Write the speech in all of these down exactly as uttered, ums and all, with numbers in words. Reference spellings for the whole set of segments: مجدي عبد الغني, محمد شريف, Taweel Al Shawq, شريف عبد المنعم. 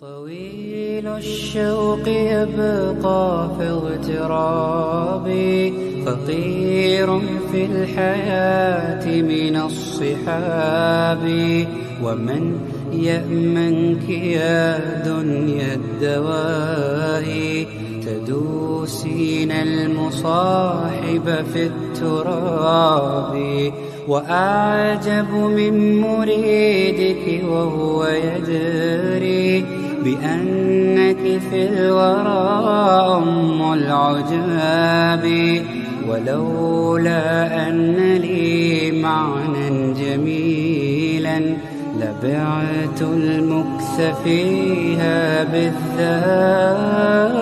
طويل الشوق يبقى في اغترابي، فقير في الحياة من الصحاب، ومن يأمنك يا دنيا الدواء، تدوسين المصاحب في التراب، وأعجب من مريدك وهو يدري بأنك في الورى أم العجاب، ولولا أن لي معنى جميلا لبعت المكث فيها بالذاب.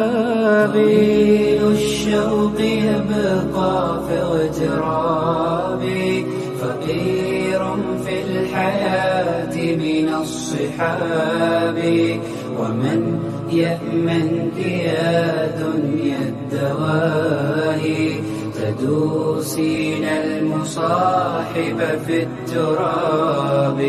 طويل الشوق يبقى في اغترابي، فقير في الحياة من الصحاب، ومن يأمنك يا دنيا الدواهي، تدوسين المصاحب في التراب،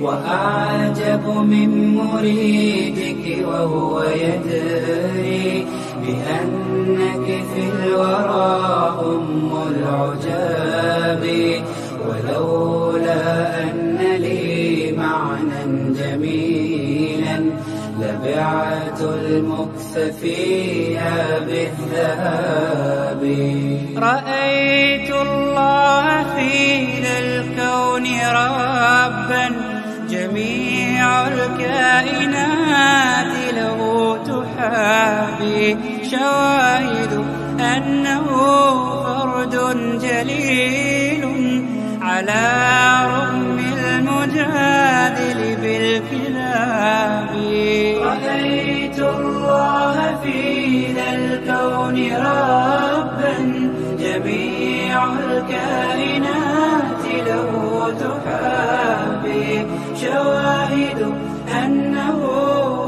وأعجب من مريدك وهو يدري بأنك في الورى أم العجاب، ولولا أن لي معنى جميلا لبعت المكث فيها بالذهاب. رأيت الله في ذا الكون ربا، جميع الكائنات له تحابي، شواهد أنه فرد جليل على رغم المجادل بالكلام. رأيت الله في ذا الكون ربا، جميع الكائنات له تحابي، شواهد أنه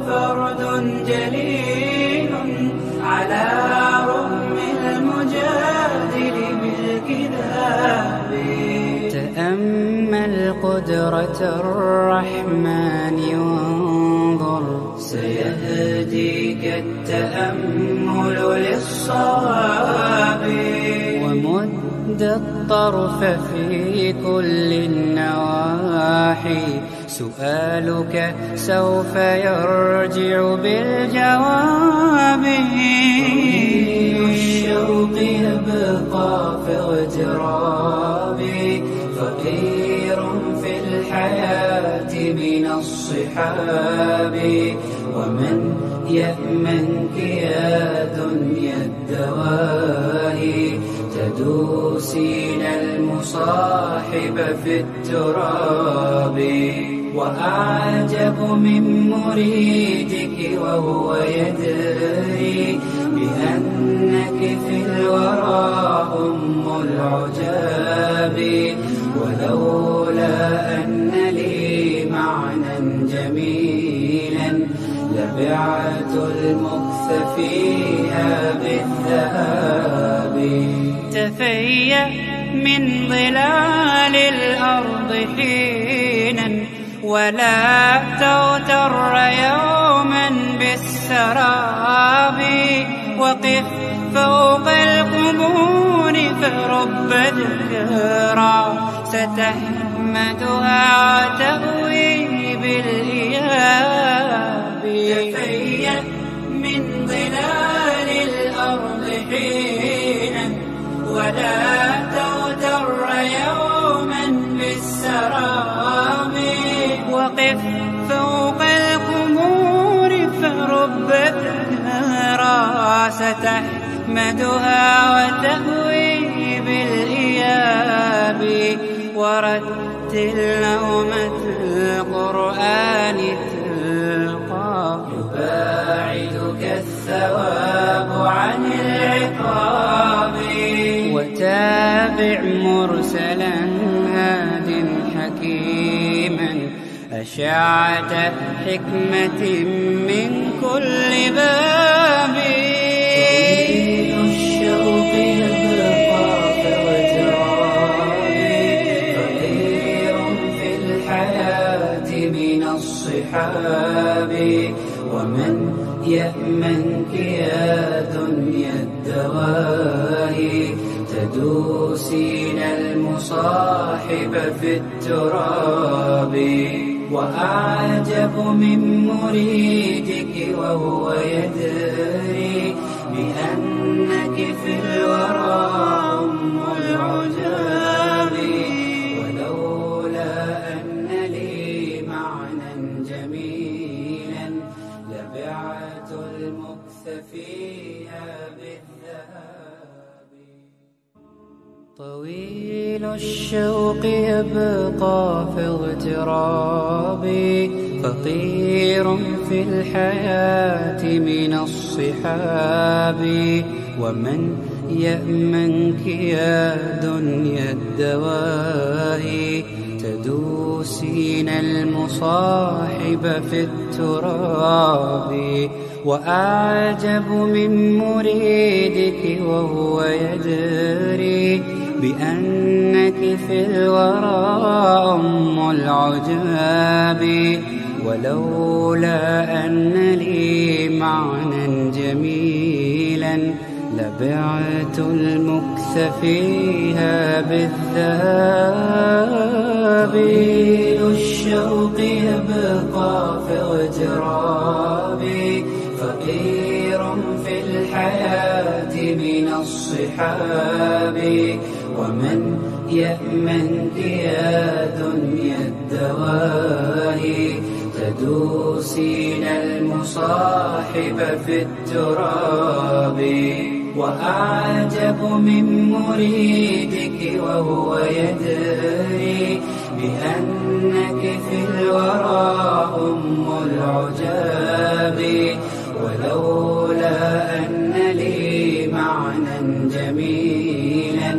فرد جليل على رغم المجادل بالكذاب. تأمل قدرة الرحمن وانظر، سيهديك التأمل للصواب، ومد الطرف في كل النواحي، سؤالك سوف يرجع بالجواب. طويل الشوق يبقى في اغترابي، فقير في الحياة من الصحاب، ومن يأمنك يا دنيا الدواهي، تدوسين المصاحب في التراب، وأعجب من مريدك وهو يدري بأنك في الورى أم العجاب، ولولا أن لي معنى جميلا لبعت المكث فيها بالذهاب. تفيأ من ظلال الأرض حينا، ولا توتر يوما بالسراب، وقف فوق القبور فرب ذكرى، ستحمدها وتأوي بالإياب. تفيأ من ظلال الأرض حينا، ولا توتر يوما بالسراب، وقف فوق القمور فرب ذكرى، ستحمدها وتأوي بالإياب. ورتل نومة القرآن تلقى، يباعدك الثواب عن العقاب، وتابع مرسلا هاد حكيما، أشعة حكمة من كل باب. I بي ومن يأمنك يا دنيا الدواهي تدوسين المصاحب في التراب وأعجب من مريدك وهو يدري بأنك في الورى أم العجاب ولولا أن لي معنى جميلا لبعت المكث فيها بالذهاب. طويل الشوق يبقى في اغترابي فقير في الحياة من الصحاب ومن يأمنك يا دنيا الدواء تدوسين المصاحب في التراب وأعجب من مريدك وهو يدري بأنك في الورى أم العجاب ولولا أن لي معنى جميلا لبعت المكث فيها بالذهاب. طويل الشوق يبقى في اغترابي فقير في الحياة من الصحاب ومن يأمنك يا دنيا الدواهي تدوسين المصاحب في التراب وأعجب من مريدك وهو يدري بأنك في الورى أم العجاب ولولا أن لي معنى جميلا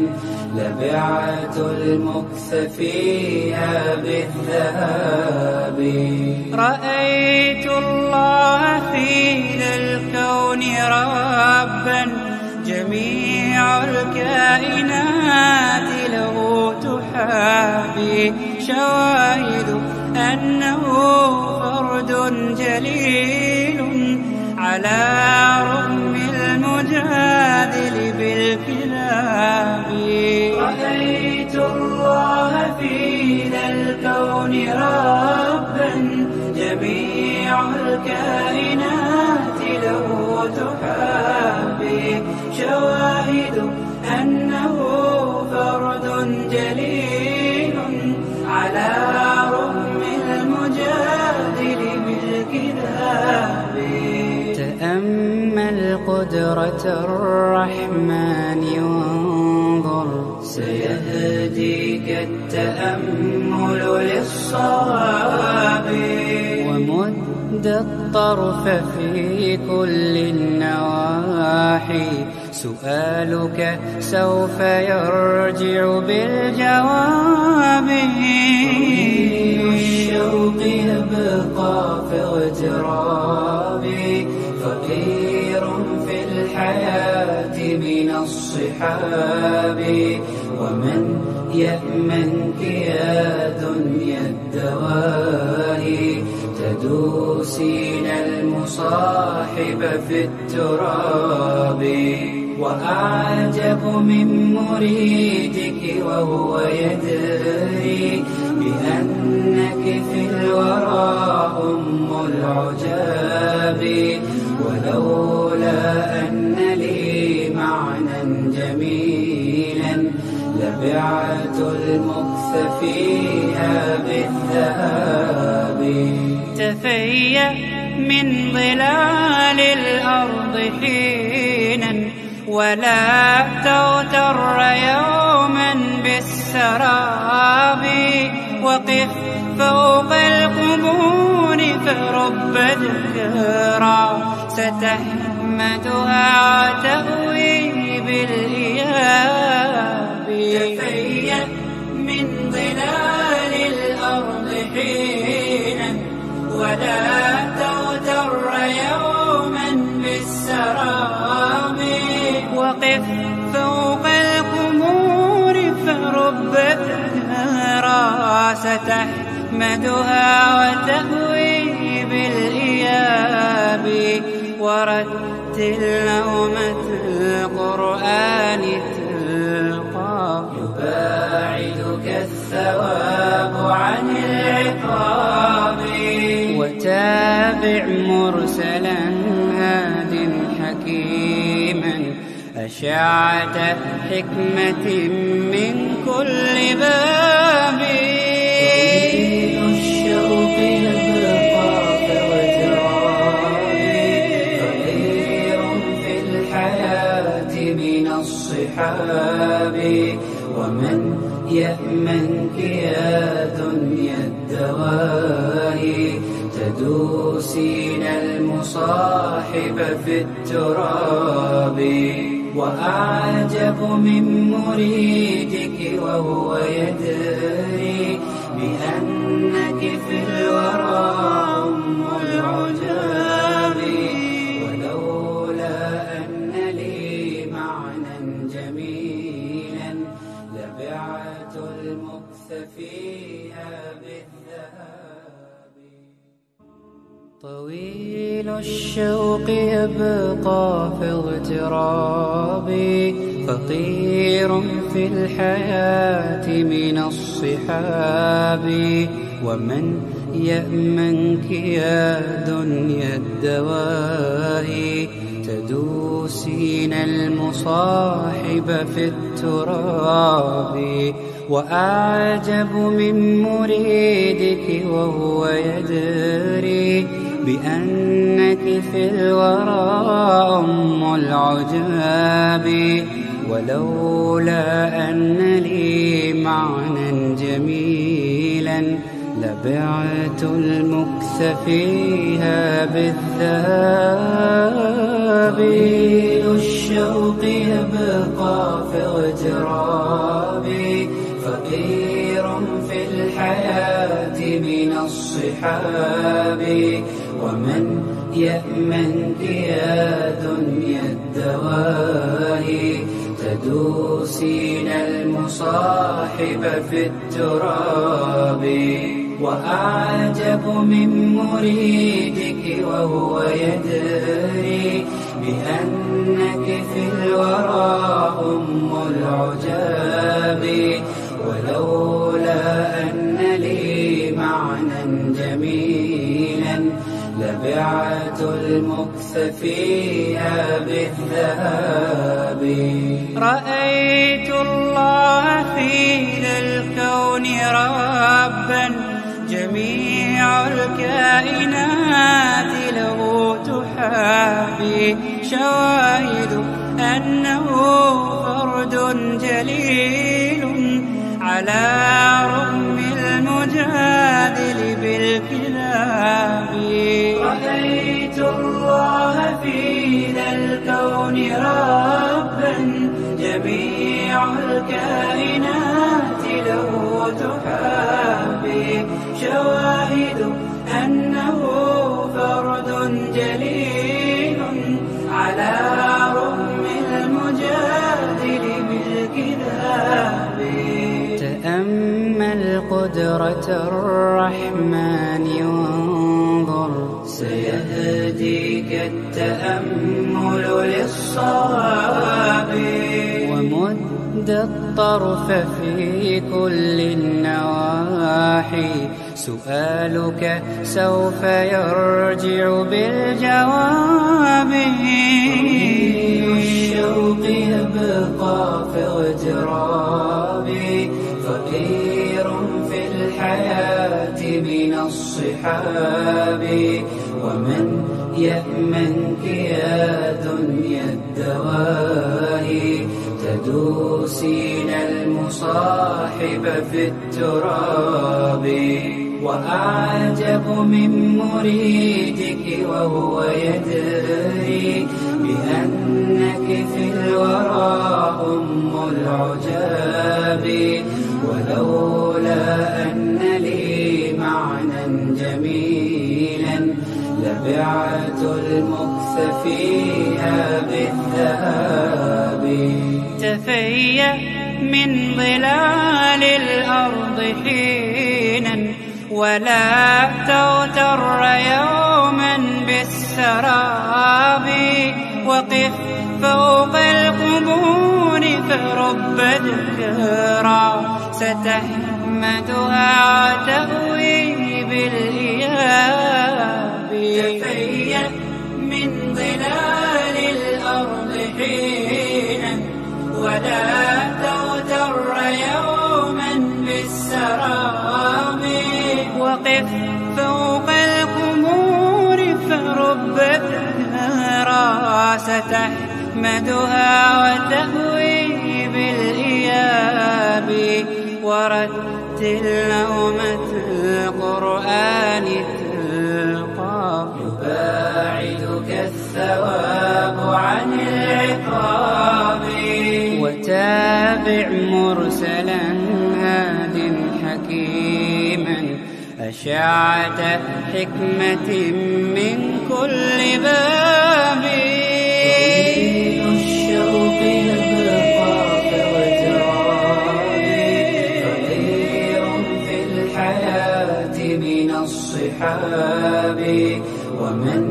لبعت المكث فيها بالذهاب. رأيت الله في ذا الكون ربا جميع الكائنات له تحابي شواهد أنه فرد جليل على رغم المجادل بالكلام. رأيت الله في ذا الكون ربا جميع الكائنات له تحابي شواهد أنه فرد جليل على رغم المجادل بالكذاب. تأمل قدرة الرحمن وانظر سيهديك التأمل للصواب ومد الطرف في كل النواحي سؤالك سوف يرجع بالجواب. طويل الشوق يبقى في اغترابي فقير في الحياة من الصحاب ومن يأمنك يا دنيا الدواهي تدوسين المصاحب في التراب وأعجب من مريدك وهو يدري بأنك في الورى أم العجاب ولولا أن لي معنى جميلا لبعت المكث فيها بالذهاب. تفيأ من ظلال الأرض حينا ولا تغتر يوما بالسراب وقف فوق القبور فرب ذكرى ستحمدها وتهوي بالإياب. تفيأ من ظلال الأرض حينا ولا تغتر يوما بالسراب وقف فوق القمور فرب ستحمدها وتهوي بالإياب. ورتل لومة القرآن تلقى يباعدك الثواب عن العقاب وتابع مرسلا هاد حكيما أشعة حكمة من كل باب من الصحاب ومن يأمنك يا دنيا الدواهي تدوسين المصاحب في التراب وأعجب من مريدك وهو يدري بأنك في الورى أم العجاب ولولا أن لي معنى جميلا لبعت المكث فيها بالذهاب طويل الشوق يبقى في اغترابي فقير في الحياة من الصحاب ومن يأمنك يا دنيا الدواهي تدوسين المصاحب في التراب وأعجب من مريدك وهو يدري بأنك في الورى أم العجاب ولولا أن لي معنى جميلا لبعت المكث فيها بالذهاب طويل الشوق يبقى في اغترابي فقير في الحياة من الصحاب ومن يأمنك يا دنيا الدواهي تدوسين المصاحب في التراب وأعجب من مريدك وهو يدري بأنك في الورى أم العجاب ولولا أن لي معنى جميلا لبعت المكث فيها بالذهاب رأيت الله في ذا الكون ربا جميع الكائنات له تحابي شواهد أنه فرد جليل على رغم المجادل بالكلام رأيت الله في ذا الكون ربا جميع الكائنات له تحابي شواهد أنه فرد جليل على رغم المجادل بالكذاب تأمل قدرة الرحمن وانظر سيهديك التأمل للصواب ومد الطرف في كل النواحي سؤالك سوف يرجع بالجواب طويل الشوق يبقى في اغترابي فقير في الحياة من الصحاب ومن يأمنك يا دنيا الدواهي تدوسين المصاحب في التراب وأعجب من مريدك وهو يدري بأنك في الورى أم العجاب ولولا أن لي معنى جميلا لبعت المكث فيها بالذهاب تفيأ من ظلال الأرض حينا ولا تغتر يوما السراب وقف فوق القبور فرب ذكرى ستحمدها تهوي بالإياب. تفيأ من ظلال الأرض حينا ولا تغتر يوما بالسراب وقف فوق القبور فرب ذكرى ستحمدها وتهوي بالإياب. ورتل لهم القرآن تلقى يباعدك الثواب عن العقاب وتابع مرسلا هاد حكيما أشعة حكمة من كل باب. ومن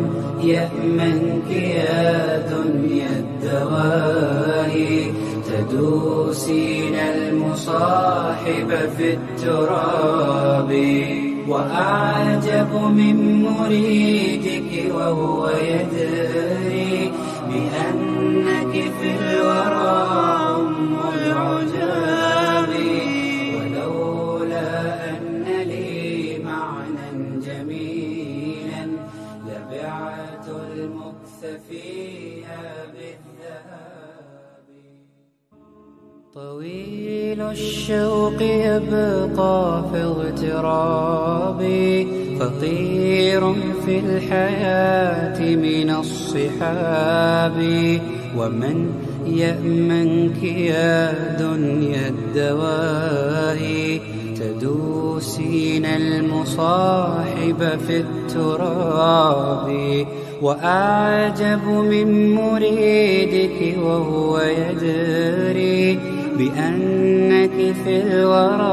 يأمنك يا دنيا الدواهي تدوسين المصاحب في التراب. وأعجب من مريدك وهو يدري بأنك في الورى أم العجاب. ولولا أن لي معنى جميلا لبعت المكث فيها بالذهاب. طويل الشوق يبقى في اغترابي فطير في الحياة من الصحاب. ومن يأمنك يا دنيا الدواهي تدوسين المصاحب في التراب. وأعجب من مريدك وهو يدري بأنك في الورى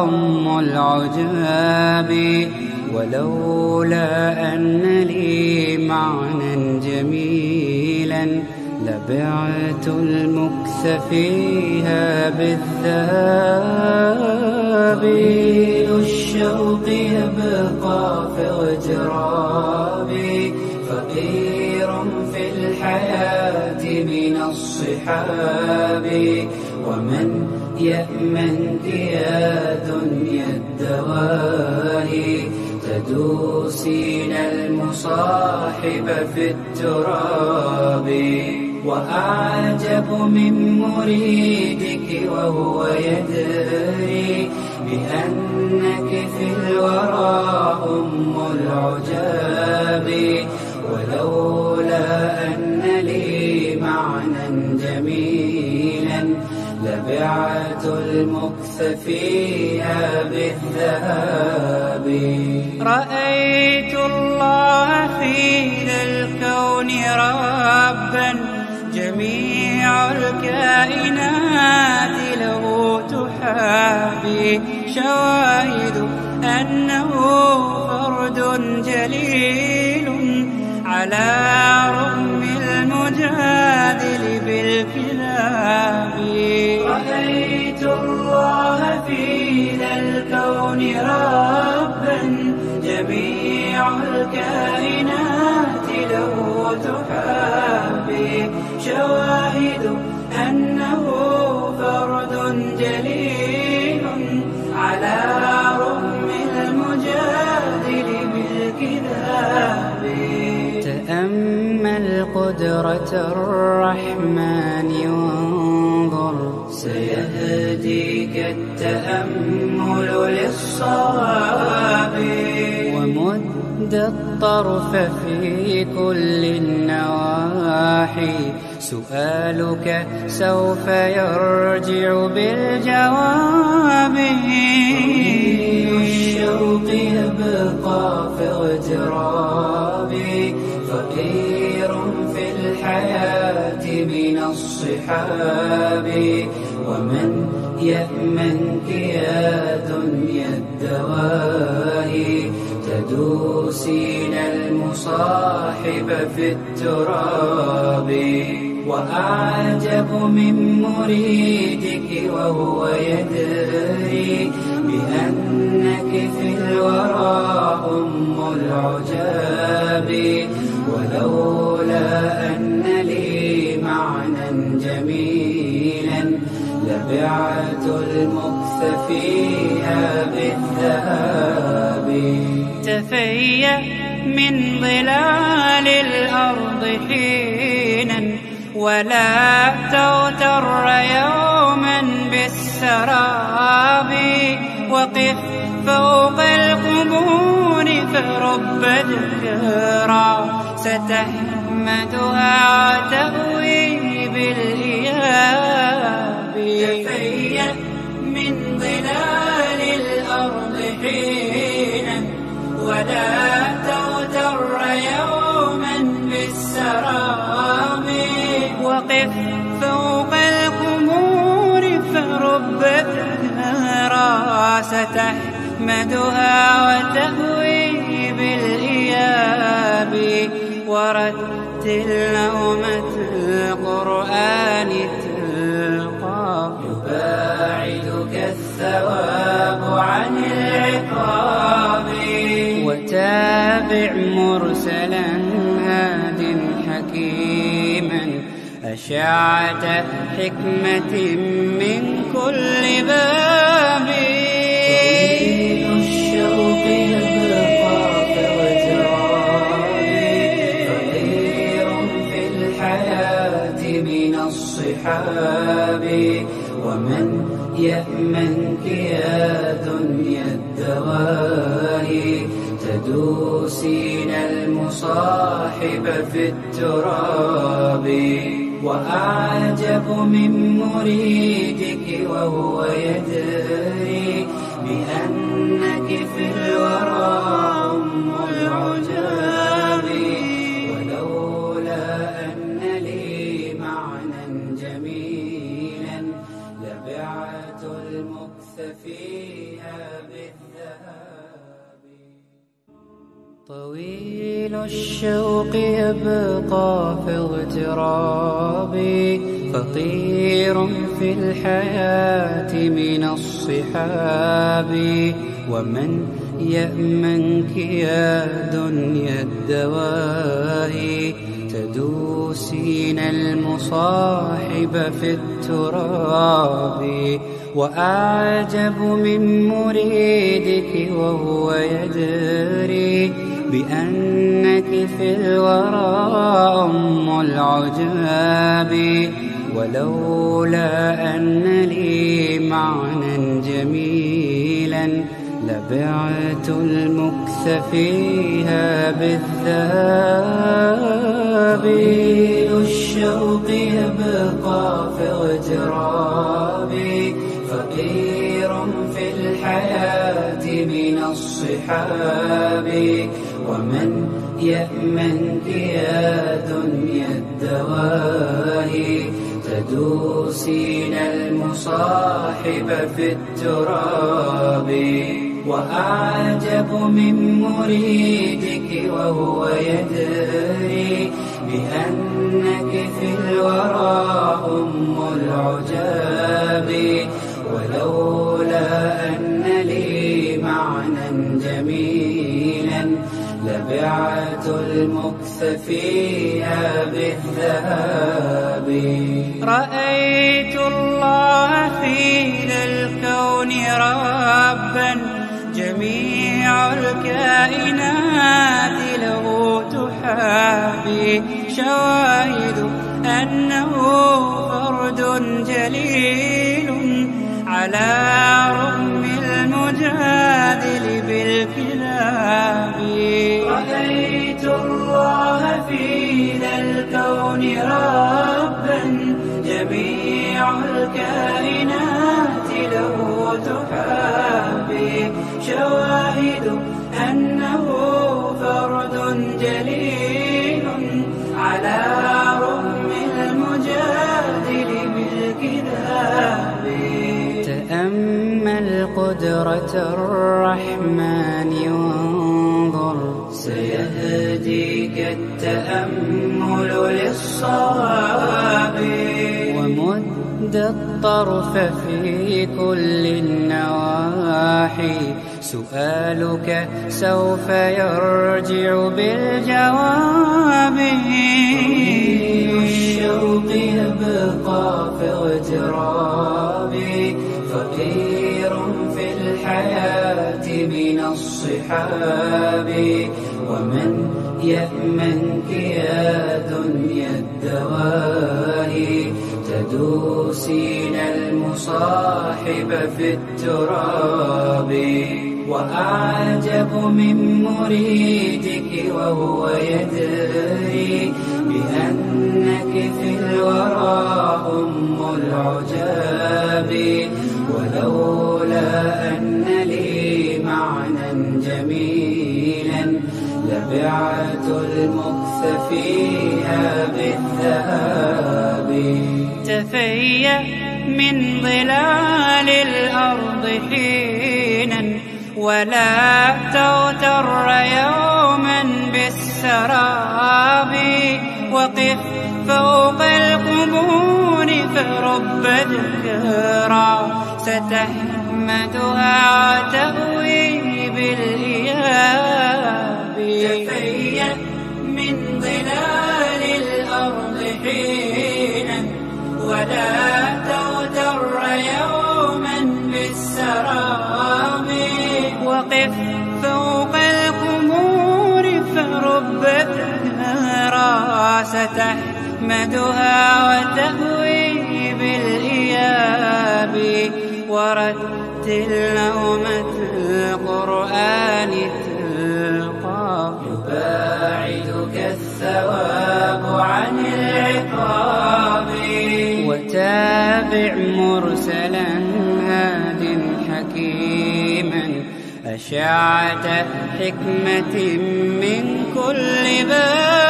أم العجاب. ولولا أن لي معنى جميلا لبعت المكث فيها بالذهاب. طويل الشوق يبقى في اغترابي فقير في الحياة من الصحاب. ومن يأمنك يا دنيا الدواهي تدوسين المصاحب في التراب. وأعجب من مريدك وهو يدري بأنك في الورى أم العجاب. ولولا أن لي معنى جميلا لبعت المكث فيها بالذهاب. رأيت الله في ذا الكون ربا جميع الكائنات له تحابي شواهد أنه فرد جليل على رغم المجادل بالكلام. رأيت الله في ذا الكون ربا جميع الكائنات له تحابي شواهد أنه فرد جليل على رغم المجادل بالكذاب. تأمل قدرة الرحمن وانظر سيهديك التأمل للصواب. ومد الطرف في كل النواحي سؤالك سوف يرجع بالجواب. طويل الشوق يبقى في اغترابي فقير في الحياة من الصحاب. ومن يأمنك يا دنيا الدواهي قدوسنا المصاحب في التراب، وأعجب من مريدك وهو يدري بأنك في الورى أم العجاب. ولولا أن لي معنى جميلا لبعت المكث فيها بالذهاب. تفيأ من ظلال الأرض حينا ولا توتر يوما بالسراب. وقف فوق القبور فرب ذكرى ستحمدها تهوي بالإياب. تفيأ من ظلال الأرض حينا ولا توتر يوما بالسراب. وقف فوق القبور فرب ذكرى ستحمدها وتهوي بالإياب. ورتل نومة القرآن تلقى يباعدك الثواب عن العقاب. وتابع مرسلا هاد حكيما أشعة حكمة من كل باب. طويل الشوق يبقى فوترابي فقير في الحياة من الصحاب. ومن يأمنك يا دنيا الدواهي تدوسين المصاحب في التراب. وأعجب من مريدك وهو يدري بأنك في الورى أم العجاب. ولولا أن لي معنى جميلا لبعت المكث فيها بالذهاب. طويل الشوق يبقى في اغتراب فقير في الحياة من الصحاب. ومن يأمنك يا دنيا الدواهي تدوسين المصاحب في التراب. وأعجب من مريدك وهو يدري بأنك في الورى أم العجاب. ولولا أن لي معنى جميلا لبعت المكث فيها بالذهاب. طويل الشوق يبقى في اغترابي فقير في الحياة من الصحاب. ومن يأمنك يا دنيا الدواهي تدوسين المصاحب في التراب. وأعجب من مريدك وهو يدري بأنك في الورى أم العجاب. ولولا أن لي معنى جميلا لبعت المكث فيها بالذهاب. رأيت الله في ذا الكون ربا جميع الكائنات له تحابي. شواهد أنه فرد جليل على رغم المجادل بالكلام. رأيت الله في ذا الكون ربا جميع الكائنات له تحابي. شواهد أنه فرد جليل على رغم المجادل بالكلام. تأمل قدرة الرحمن وانظر التأمل للصواب ومد الطرف في كل النواحي سؤالك سوف يرجع بالجواب رمي الشوق يبقى في اغترابي فقير في الحياة من الصحاب ومن يأمنك يا دنيا الدواهي تدوسين المصاحب في التراب وأعجب من مريدك وهو يدري بأنك في الورى أم العجاب ولولا أن لي معنى جميلا لبعت المكث فيها بالذهاب تفيأ من ظلال الأرض حينا ولا توتر يوما بالسراب وقف فوق القبور فرب ذكرى ستحمدها تهوي بالإياب تفيأ من ظلال الأرض حينا ولا توتر يوما بالسراب وقف فوق القمور فرب ذكرى ستحمدها وتهوي بالإياب ورتل نومة القرآن تلقى يباعدك الثواب عن العقاب وتابع مرسلا هاد حكيما أشعة حكمة من كل باب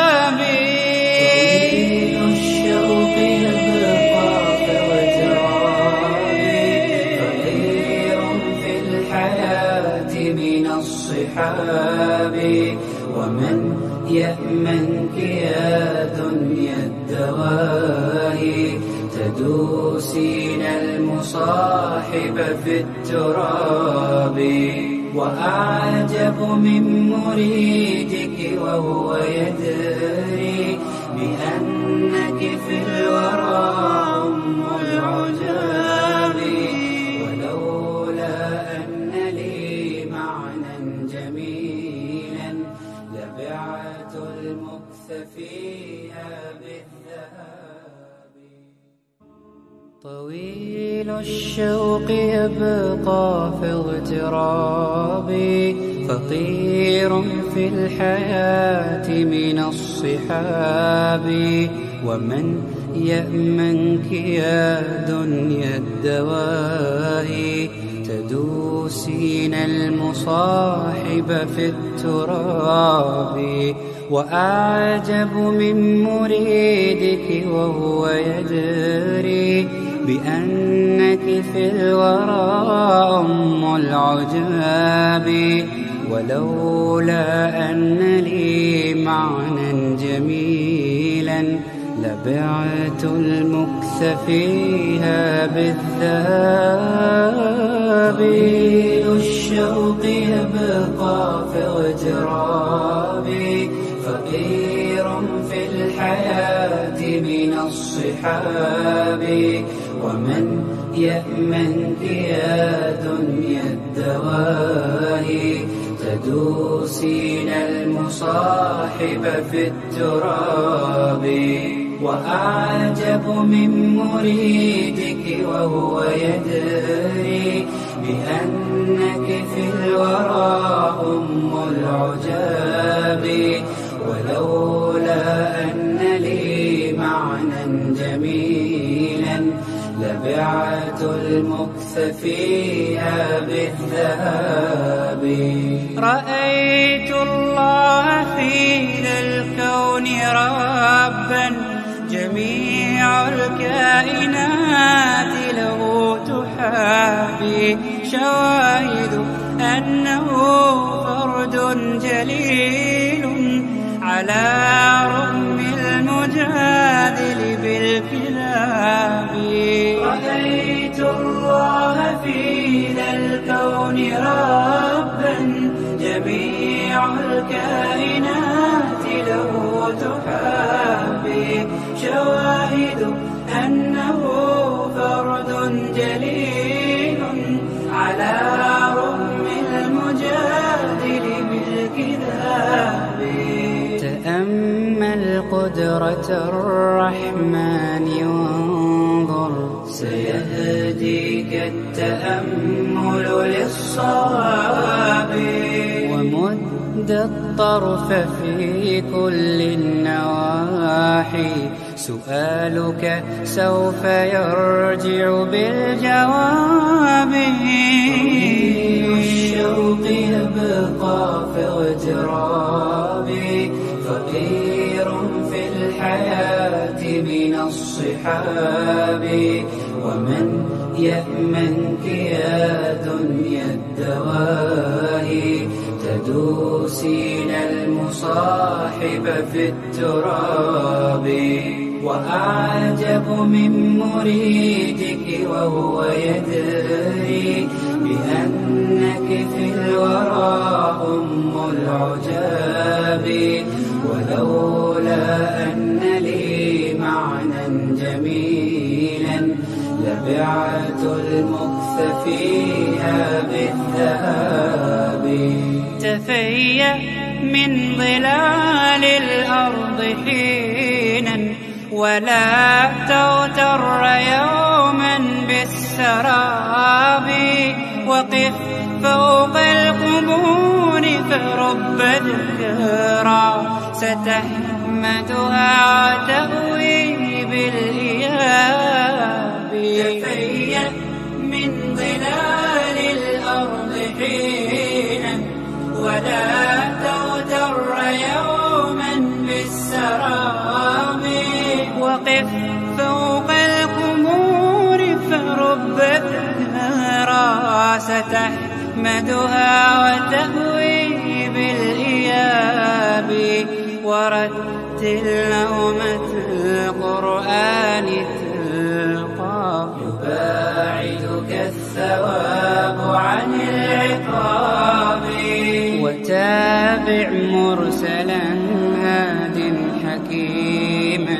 ومن يأمنك يا دنيا الدواهي تدوسين المصاحب في التراب وأعجب من مريدك وهو يدري بأنك في الورى أم العجاب ولولا أن لي معنى جميلا لبعت المكث فيها بالذهاب طويل الشوق يبقى في اغترابي فقير في الحياة من الصحاب ومن يأمنك يا دنيا الدواهي تدوسين المصاحب في التراب وأعجب من مريدك وهو يدري بأنك في الورى أم العجاب ولولا أن لي معنى جميلا لبعت المكث فيها بالذهاب طويل الشوق يبقى في اغترابي فقير في الحياة من الصحاب ومن يأمنك يا دنيا الدواهي تدوسين المصاحب في التراب وأعجب من مريدك وهو يدري بأنك في الورى أم العجاب ولولا أن لي معنى جميلا لبعت المكث فيها بالذهاب رأيت الله في ذا الكون ربا جميع الكائنات له تحابي شواهد أنه فرد جليل على رغم المجادل بالكلام رضيت الله في ذا الكون ربا جميع الكائنات له تحابي شواهد أنه فرد جليل على رغم المجادل بالكذاب تأمل قدرة الرحمن وانظر سيهديك التأمل للصواب ومد الطرف في كل النواحي سؤالك سوف يرجع بالجواب الشوق يبقى في اغترابي فقير في الحياة من الصحاب ومن يأمنك يا دنيا الدواهي تدوسين المصاحب في التراب وأعجب من مريدك وهو يدري بأنك في الورى أم العجاب ولولا أن لي معنى جميلا لبعت المكث فيها بالذهاب تفيأ من ظلال الأرض حينا ولا توتر يوما بالسراب وقف فوق القبور فرب ذكرى ستحمدها تهوي بالإياب تفيأ من ظلال الأرض حينا ولا توتر يوما بالسراب وقف فوق القمور فرب ثغرا ستحمدها وتهوي بالإياب ورتل نومة القرآن تلقى يباعدك الثواب عن العقاب وتابع مرسلا هاد حكيما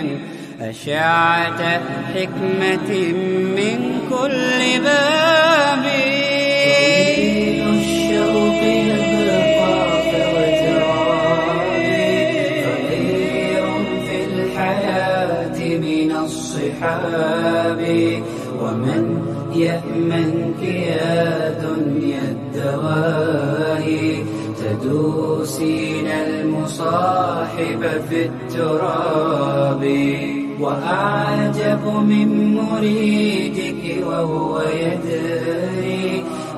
أشعة حكمة من كل باب الشوق يبقى فوترابي فقير في الحياة من الصحاب ومن يأمنك يا دنيا الدواهي تدوسين المصاحب في التراب وأعجب من مريدك وهو يدري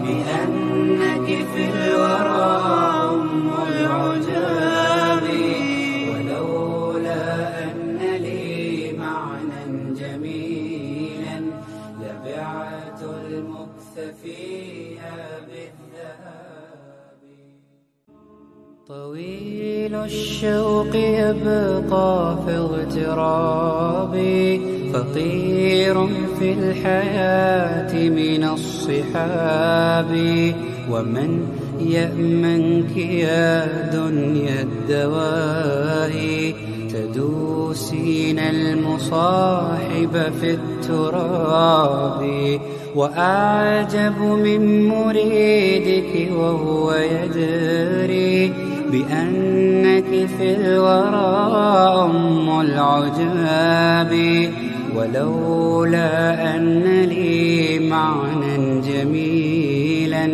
بأنك في الورى أم العجاب ولولا أن لي معنى جميلا لبعت المكث فيها بالذهاب طويل الشوق يبقى في اغترابي فقير في الحياة من الصحاب ومن يأمنك يا دنيا الدواهي تدوسين المصاحب في التراب وأعجب من مريدك وهو يدري بأنك في الورى أم العجاب ولولا أن لي معنى جميلا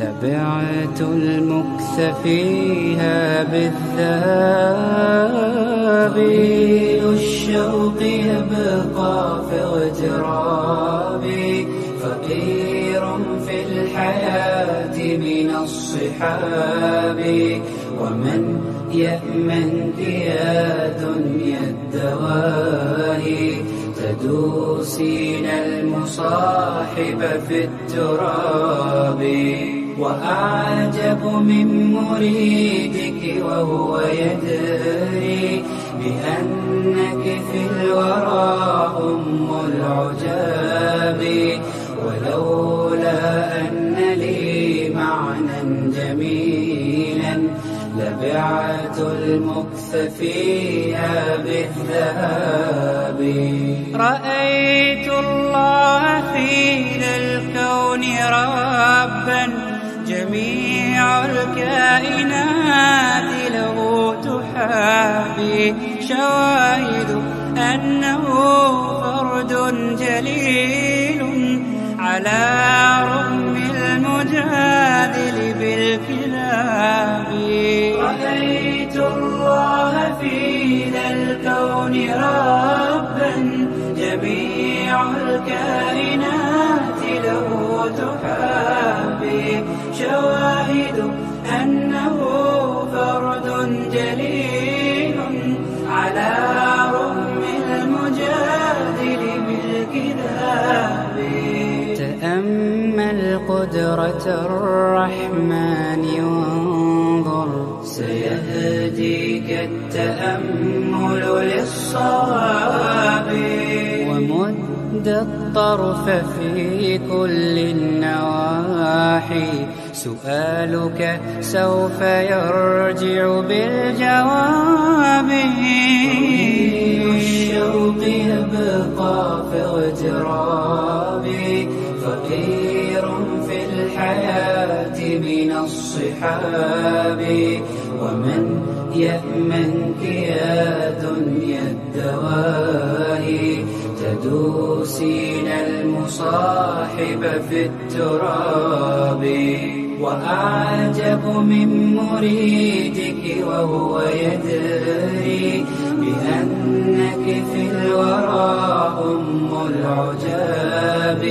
لبعت المكث فيها بالذهاب طويل الشوق يبقى في اغترابي فقير في الحياة من الصحاب ومن يأمنك يا دنيا الدواهي تدوسين المصاحب في التراب وأعجب من مريدك وهو يدري بأنك في الورى أم العجاب، ولولا أن لي معنى جميلا لبعت المكتفيها بالذهاب. رأيت الله حين الكون ربا، جميع الكائنات له تحابي، شواهد أنه فرد جليل على رغم المجادل بالكلام. رأيت الله في ذا الكون ربا، جميع الكائنات له تحابي، شواهد أنه فرد جليل على رغم المجادل بالكذاب. تأمل قدرة الرحمن وانظر، سيهديك التأمل للصواب، ومد الطرف في كل النواحي، سؤالك سوف يرجع بالجواب. رميم الشوق يبقى في اغترابي، فقير في الحياة من الصحاب، ومن يأمنك يا دنيا الدواهي تدوسين المصاحب في التراب. وأعجب من مريدك وهو يدري بأنك في الورى أم العجاب،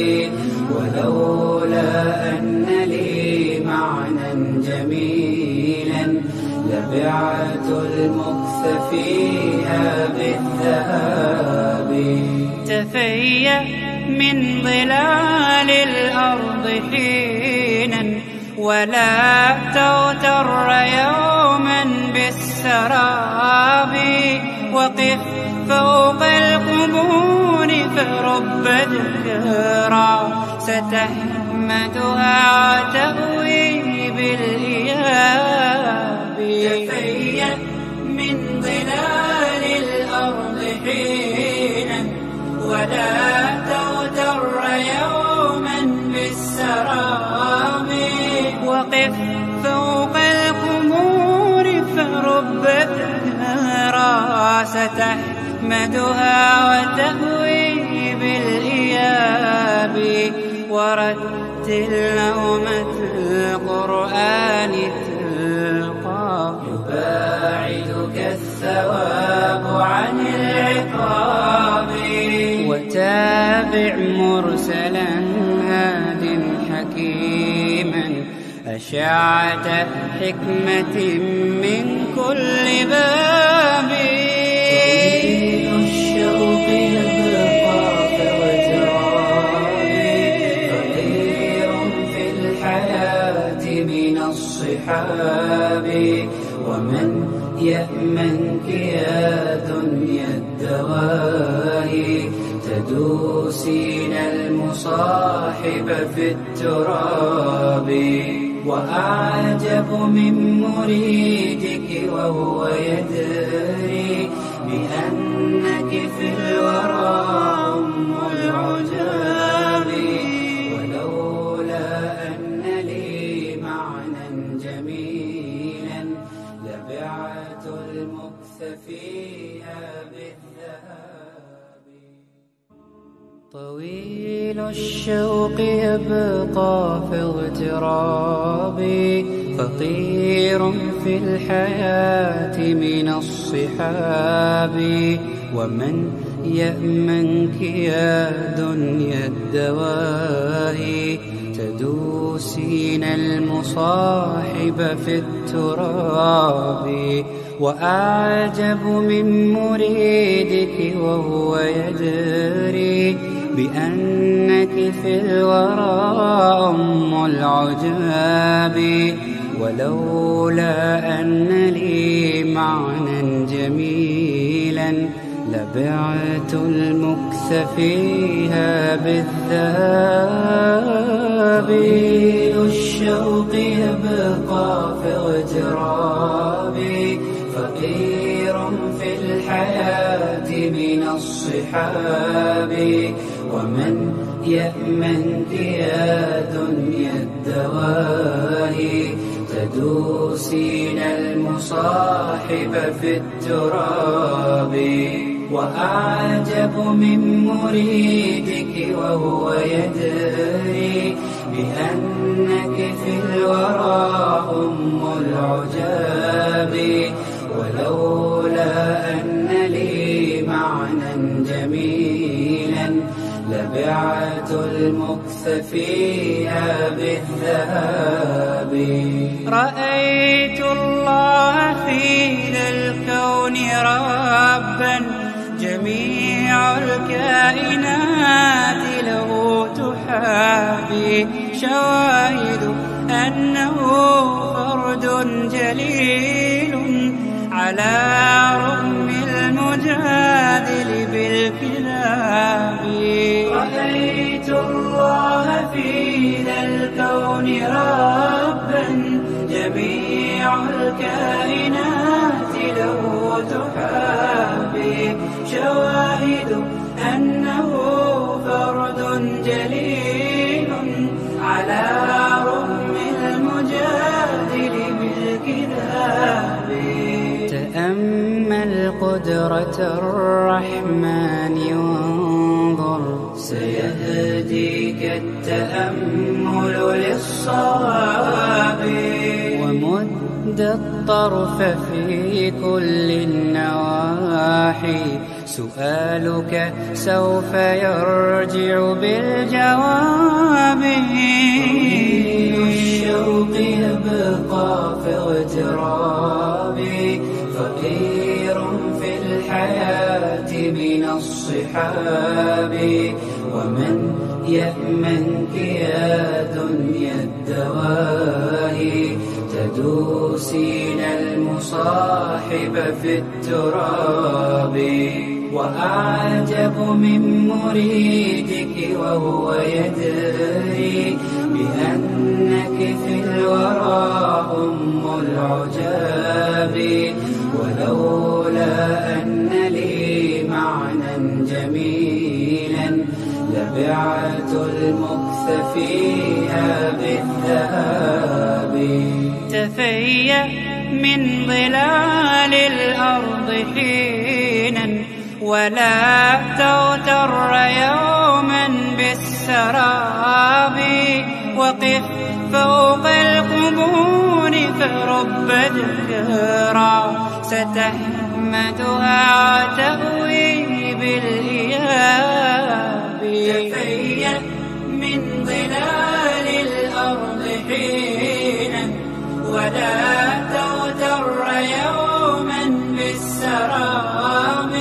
ولولا أن لي معنى جميلا لبعت المكتفيها بالذهاب. تفيأ من ظلال الأرض حينا، ولا توتر يوما بالسراب، وقف فوق القبور فرب ذكرى ستحمدها تهوي بالإياب. تفيأ من ظلال الأرض حينا، ولا توتر يوما بالسراب، وقف فوق القمور فرب ذكرى ستحمدها وتهوي بالإياب. ورتل نومة القرآن تلقى، يباعدك الثواب عن العقاب، وتابع مرسلا هاد حكيما، أشعة حكمة من كل باب. ومن يأمنك يا دنيا الدواهي تدوسين المصاحب في التراب. وأعجب من مريدك وهو يدري بأنك في الورى أم العجاب، ولولا أن لي معنى جميلا لبعت المكتفيها بالذهاب. طويل الشوق يبقى في اغترابي، فقير في الحياة من الصحاب، ومن يأمنك يا دنيا الدواهي تدوسين المصاحب في التراب. وأعجب من مريدك وهو يدري بأنك في الورى أم العجاب، ولولا أن لي معنى جميلا لبعت المكث فيها بالذهاب. طويل الشوق يبقى في اغترابي، فقير في الحياة من الصحاب، ومن يأمنك يا دنيا الدواهي تدوسين المصاحب في التراب. وأعجب من مريدك وهو يدري بأنك في الورى أم العجاب، ولولا أن لي معنى جميلا لبعت المكث فيها بالذهاب. رأيت الله في ذا الكون ربا، جميع الكائنات له تحابي، شواهد أنه فرد جليل على رغم المجادل بالكلاب. رأيت الله في ذا الكون ربا، جميع الكائنات له تحابي، شواهد أنه فرد جليل على رغم المجادل بالكذاب. تأمل قدرة الرحمن وانظر، سيهديك التأمل للصواب. ومد الطرف في كل النواحي، سؤالك سوف يرجع بالجواب. طويل الشوق يبقى في اغترابي، فقير في الحياة من الصحاب، ومن يأمنك يا دنيا الدواهي تدوسين المصاحب في التراب. وأعجب من مريدك وهو يدري بأنك في الورى أم العجاب، ولولا أن لي معنى جميلا لبعت المكث فيها بالذهاب. تفيأ من ظلال الأرض حينا، ولا تغتر يوما بالسراب، وقف فوق القبور فرب ذكرى ستحمدها وتهوي بالإياب. تفيأ من ظلال الأرض حينا، ولا تغتر يوما بالسراب،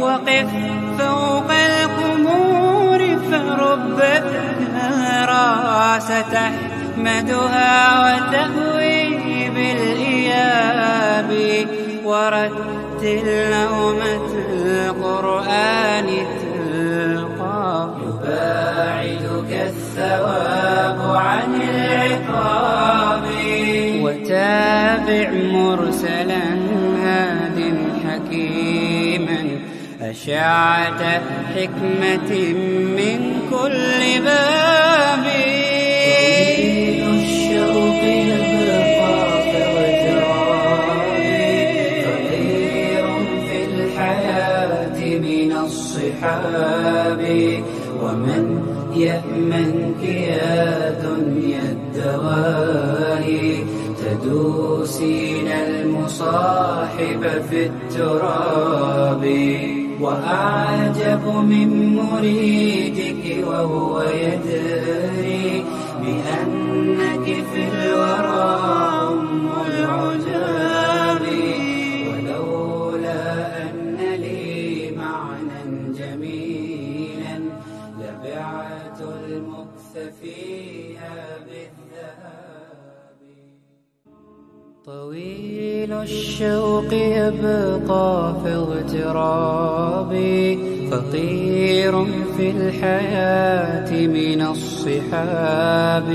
وقف فوق القمور فرب ذكرى ستحمدها وتهوي بالإياب. ورتل نومة القرآن تلقى، يباعدك الثواب عن العقاب. وتابع مرسلا هاد حكيما، أشعة حكمة من كل باب. طويل الشوق يبقى في اغترابي، فقير في الحياة من الصحاب، ومن يأمنك يا دنيا الدواهي تدوسين المصاحب في التراب. وأعجب من مريدك وهو يدري بأنك في الورى أم العجاب، ولولا أن لي معنى جميلا لبعت طويل الشوق يبقى في اغترابي، فقير في الحياة من الصحاب،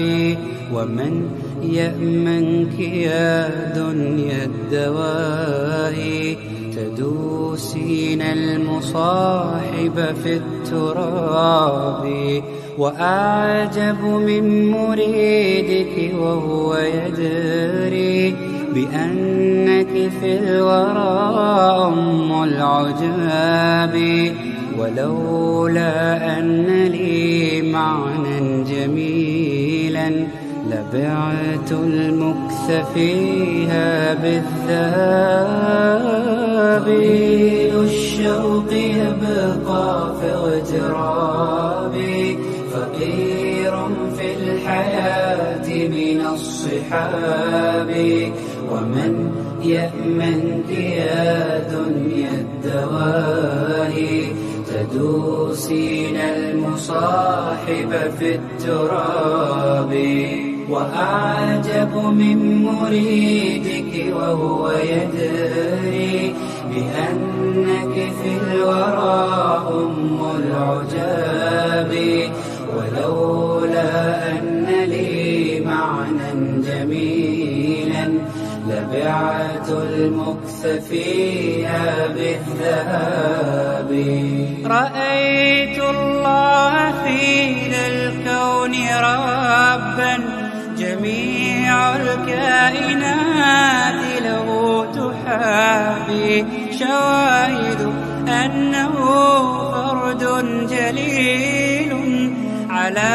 ومن يأمنك يا دنيا الدواء، تدوسين المصاحب في التراب. وأعجب من مريدك وهو يدري بأنك في الورى أم العجاب، ولولا أن لي معنى جميلا لبعت المكث فيها بالذهاب. طويل الشوق يبقى في اغترابي، فقير في الحياة من الصحاب، ومن يأمنك يا دنيا الدواهي، تدوسين المصاحب في التراب. وأعجب من مريدك وهو يدري بأنك في الورى أم العجاب، ولولا أن لي معنى جميلا لبعت المكث فيها بالذهاب. رأيت الله في ذا الكون ربا، جميع الكائنات له تحابي، شواهد أنه فرد جليل على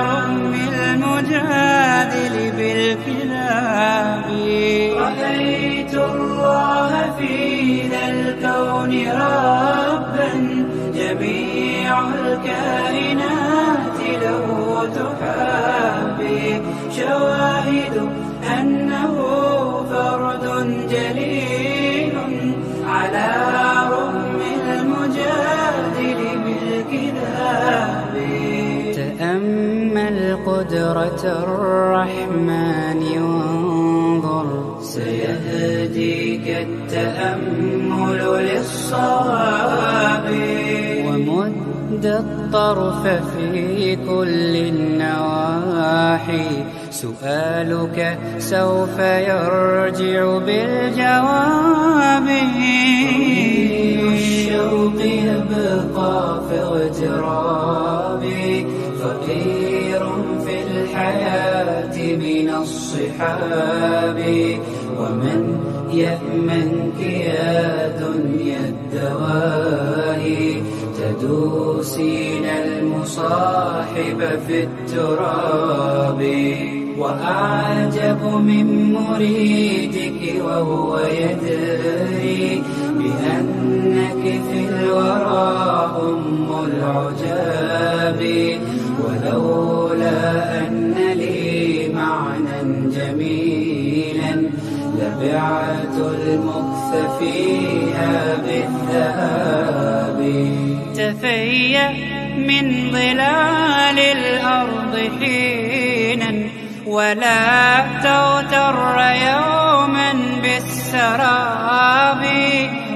رغم المجادل بالكلام. رأيت الله في ذا الكون ربا، جميع الكائنات له تحابي، شواهد أنه فرد جليل على رغم المجادل بالكذاب. تأمل قدرة الرحمن وانظر، سيهديك التأمل للصواب، ومد الطرف في كل النواحي، سؤالك سوف يرجع بالجواب. طويل الشوق يبقى في اغترابي، فقير في الحياة من الصحاب، ومن يأمنك يا دنيا الدواهي، تدوسين المصاحب في التراب. وأعجب من مريدك وهو يدري بأنك في الورى أم العجاب، ولولا أن لي معنى جميلا لبعت المكث فيها بالذهاب. تفيأ من ظلال الأرض حينا، ولا تغتر يوما بالسراب،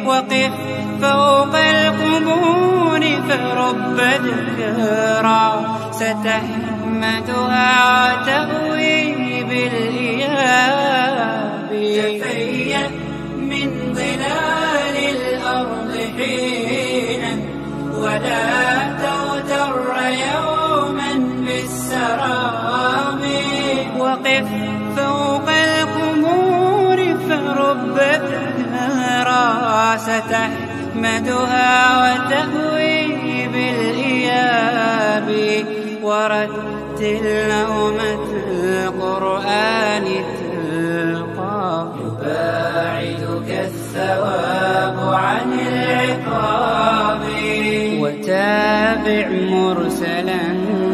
وقف فوق القبور فرب ذكرى ستحمدها وتأوي بالإياب. تفيأ من ظلال الأرض حينا، ولا تغتر يوما بالسراب، وقف فوق القبور فرب ذكرى ستحمدها وتأوي بالإياب. ورتل لهم القرآن تلقى، يباعدك الثواب عن العقاب، وتابع مرسلا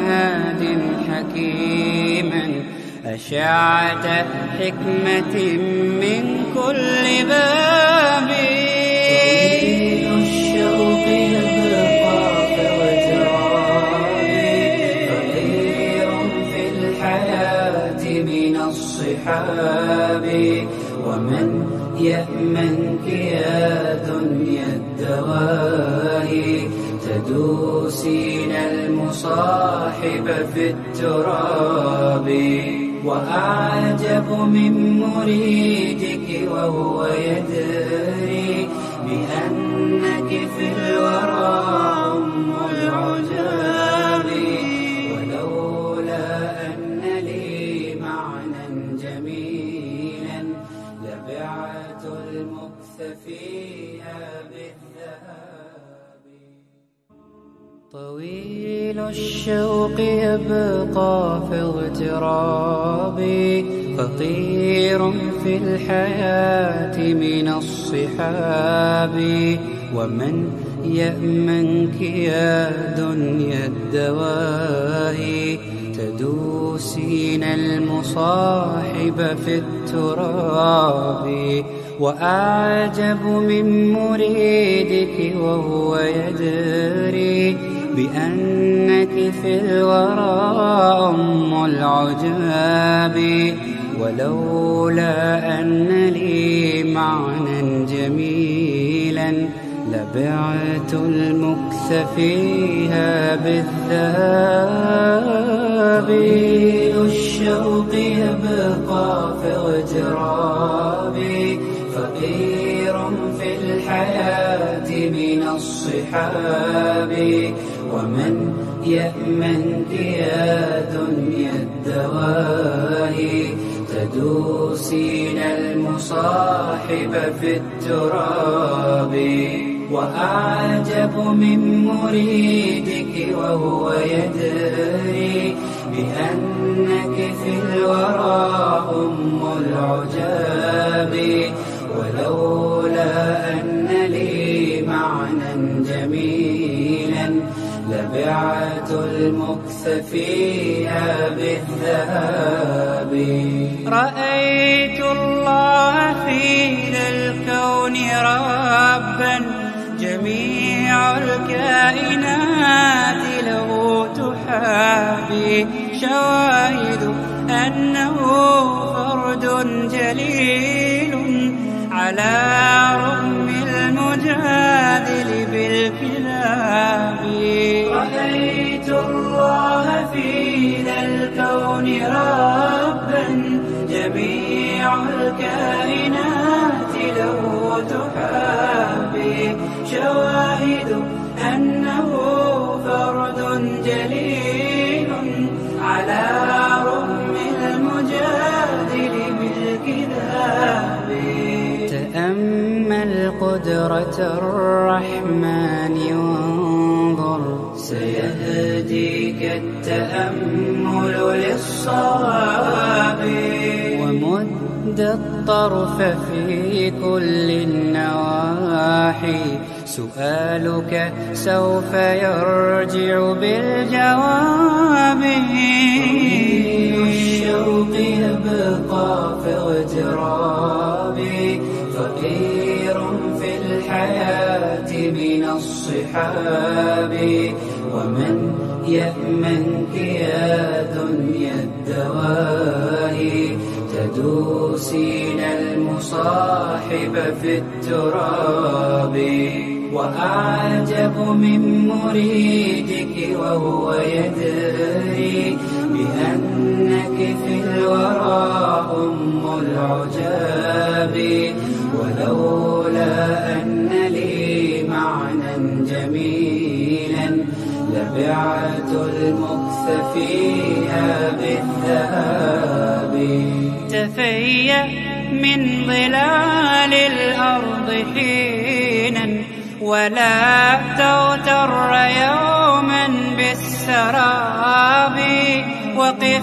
هاد حكيما، أشعة حكمة من كل باب. طويل الشوق يبقى من الصحاب، يأمنك يا دنيا الدواهي تدوسين المصاحب في التراب، وأعجب من مريدك وهو يدري بأنك في الورى أم العجاب، ولولا أن لي معنى جميلا لبعت المكث فيها بالذهاب. طويل الشوق يبقى في اغترابي، فطير في الحياة من الصحاب، ومن يأمنك يا دنيا الدواهي تدوسين المصاحب في التراب، وأعجب من مريدك وهو يدري بأنك في الورى أم العجاب، ولولا أن لي معنى جميلا لبعت المكث فيها بالذهاب. طويل الشوق يبقى في اغترابي، فقير في الحياة من الصحاب، ومن يأمنك يا دنيا الدواهي تدوسين المصاحب في التراب، وأعجب من مريدك وهو يدري بأنك في الورى أم العجاب، ولولا أن لي معنى جميلا لبعت المكث فيها بالذهاب. رأيت الله في ذا الكون ربا، جميع الكائنات له تحابي، شواهد أنه فرد جليل على رغم المجادل بالكلام. رأيت الله في ذا الكون ربا، جميع الكائنات له تحابي، شواهد أنه فرد جليل على رغم المجادل بالكذاب. تأمل قدرة الرحمن وانظر، سيهديك التأمل للصواب، ومد الطرف في كل النواحي، سؤالك سوف يرجع بالجواب. طويل الشوق يبقى في اغترابي، فقير في الحياة من الصحاب، ومن يأمنك يا دنيا الدواهي تدوسين المصاحب في التراب، وأعجب من مريدك وهو يدري بأنك في الورى أم العجاب، ولولا أن لي معنى جميلا لبعت المكث فيها بالذهاب. تفيأ من ظلال الأرض حينا، ولا تغتر يوما بالسراب، وقف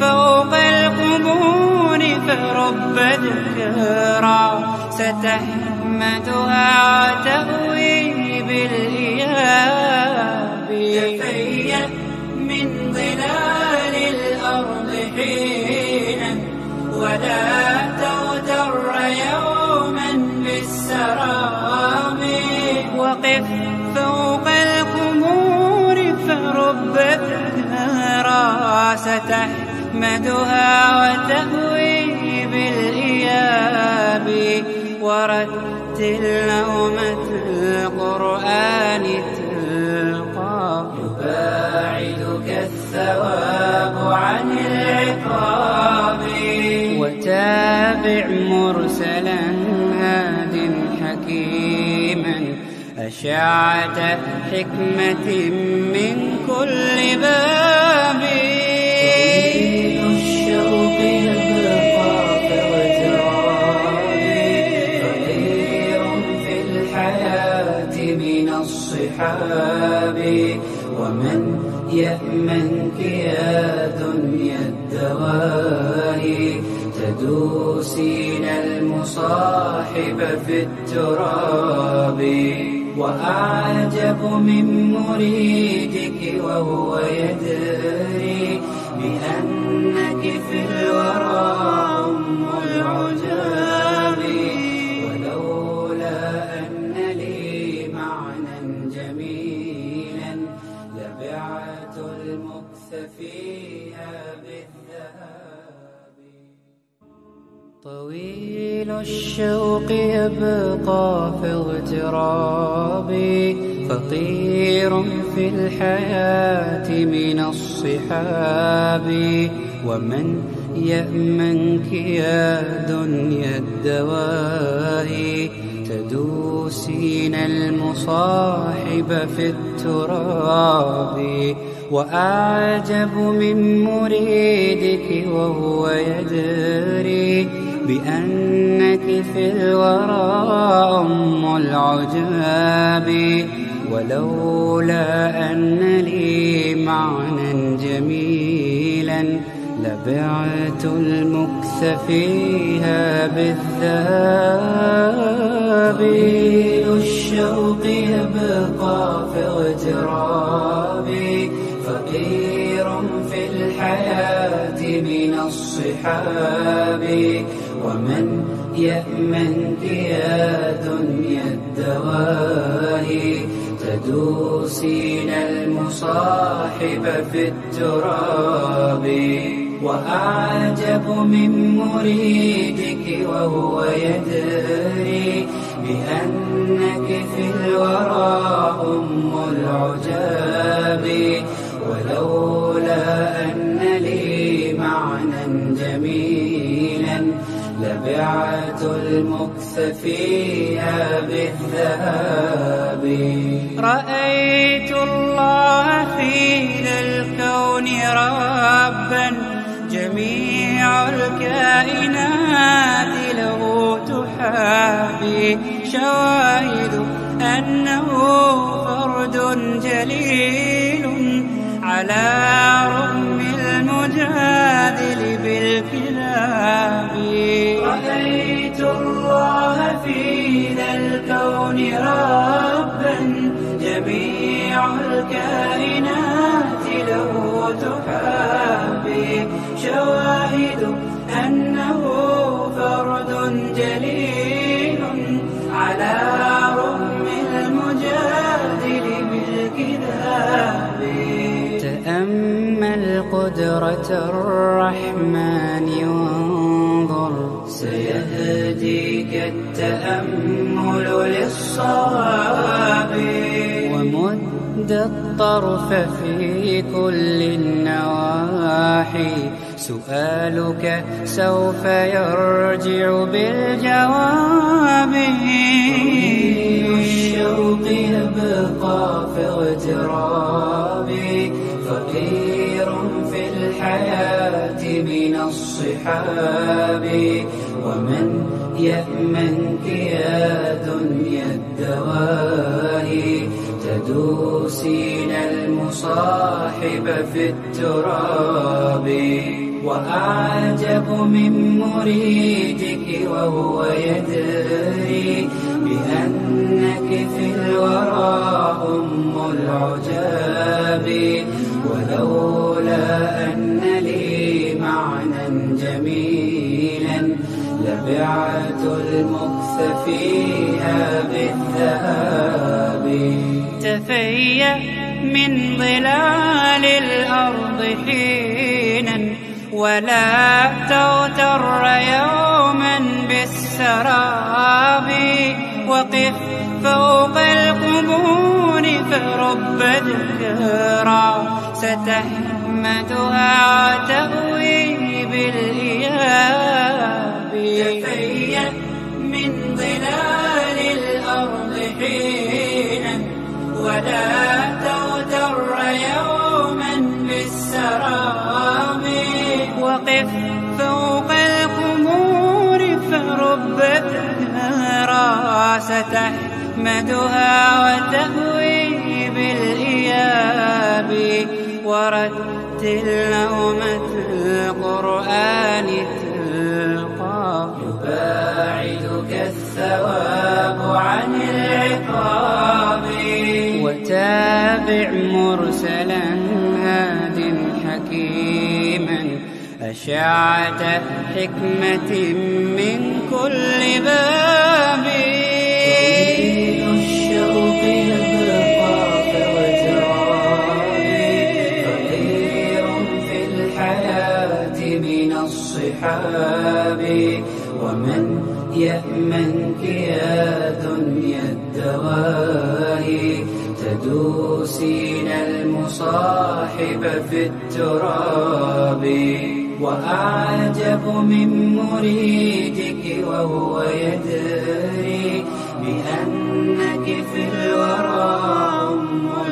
فوق القبور فرب ذكرى ستحمدها وتهوي بالإياب. تفيأ من ظلال الأرض حينا، ولا تغتر يوما بالسراب، وقف فوق القبور فرب ذكرى ستحمدها وتهوي بالإياب. ورتل لومة القرآن تلقى يباعدك الثواب عن العقاب وتابع مرسلا هاد حكيما أشعة حكمة من كل باب ومن يأمنك يا دنيا الدواهي تدوسين المصاحب في التراب وأعجب من مريدك وهو يدري بأنك في الورى أم العجاب ولولا أن لي معنى جميلا لبعت المكث فيها بالذهاب طويل الشوق يبقى في اغترابي فقير في الحياة من الصحاب ومن يأمنك يا دنيا الدواهي تدوسين المصاحب في التراب وأعجب من مريدك وهو يدري بأنك في الورى أم العجاب ولولا أن لي معنى جميلا لبعت المكث فيها بالذهاب طويل الشوق يبقى في اغترابي فقير في الحياة من الصحاب ومن يأمنك يا دنيا الدواهي تدوسين المصاحب في التراب وأعجب من مريدك وهو يدري بأنك في الورى أم العجاب ولولا أن لي معنى جميلا لبعت المكث فيها بالذهاب رأيت الله في ذا الكون ربا جميع الكائنات له تحابي شواهد أنه فرد جليل على رغم المجادل بالكلاب رأيت الله في ذا الكون ربا جميع الكائنات له تحابي شواهد أنه فرد جليل على رغم المجادل بالكذاب تأمل قدرة الرحمن وانظر سيهديك التأمل للصواب ومد الطرف في كل النواحي سؤالك سوف يرجع بالجواب طويل الشوق يبقى في اغترابي فقير في الحياة من الصحاب ومن يأمنك يا دنيا الدواهي تدوسين المصاحب في التراب وأعجب من مريدك وهو يدري بأنك في الورى أم العجاب ولولا أن لي معنى جميلا لبعت المكث فيها بالذهاب تفيأ من ظلال الأرض حينا ولا تغتر يوما بالسلام سرابي، وقف فوق القبور فرب ذكرى ستهمتها تهوي بالإياب. تفيأ من ظلال الأرض حينا، ولا توتر يوما بالسراب، وقف فوق القبور فرب ذكرى ستهمتها وتهوي بالإياب. ورتل نومة القرآن تلقى يباعدك الثواب عن العقاب، وتابع مرسلا هاد حكيما أشعة حكمة من كل باب. ومن يأمنك يا دنيا الدواهي تدوسين المصاحب في التراب، وأعجب من مريدك وهو يدري بأنك في الورى أم